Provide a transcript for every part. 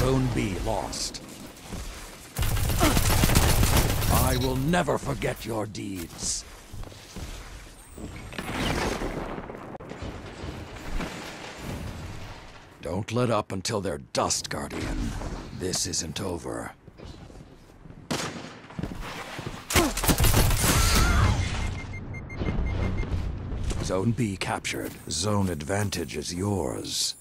Zone B lost. I will never forget your deeds. Don't let up until they're dust, Guardian. This isn't over. Zone B captured. Zone advantage is yours.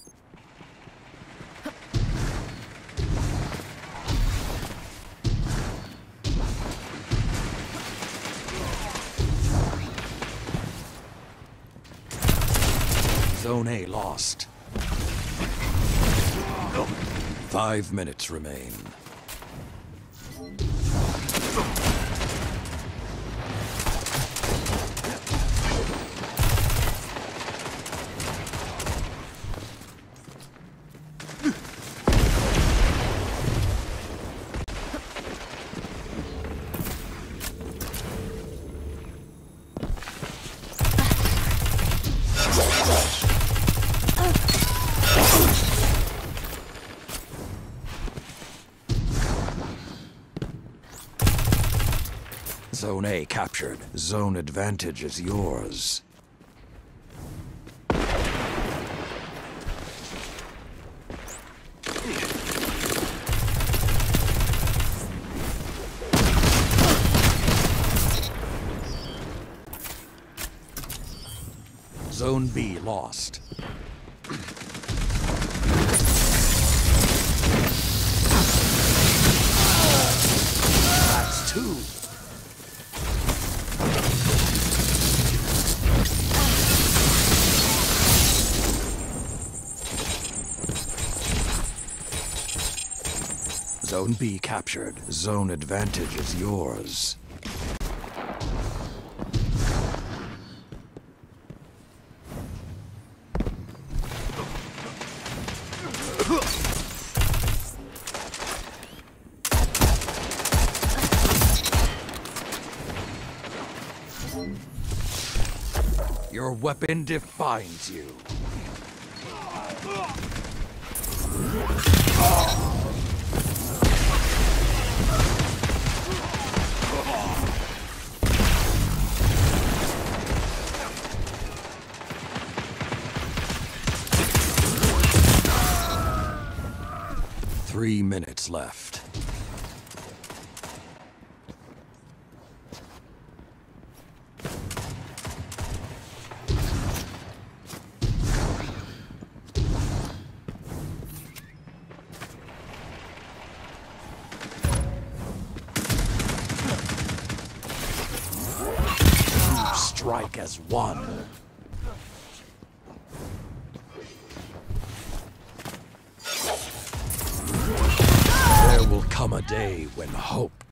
Zone A lost. 5 minutes remain. Zone A captured. Zone advantage is yours. Zone B lost. That's two. Zone B captured. Zone advantage is yours. Your weapon defines you. Minutes left. You strike as one. There will come a day when hope